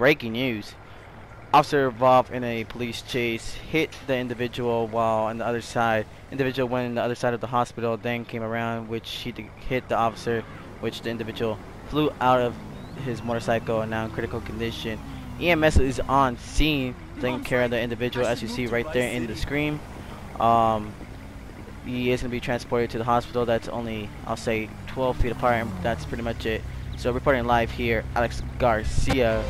breaking news. Officer involved in a police chase hit the individual while on the other side. Individual went on the other side of the hospital, then came around, which he hit the officer, which the individual flew out of his motorcycle and now in critical condition. EMS is on scene, taking care of the individual, as you see right there in the screen. He is going to be transported to the hospital. That's only, I'll say, 12 feet apart, and that's pretty much it. So reporting live here, Alex Garcia.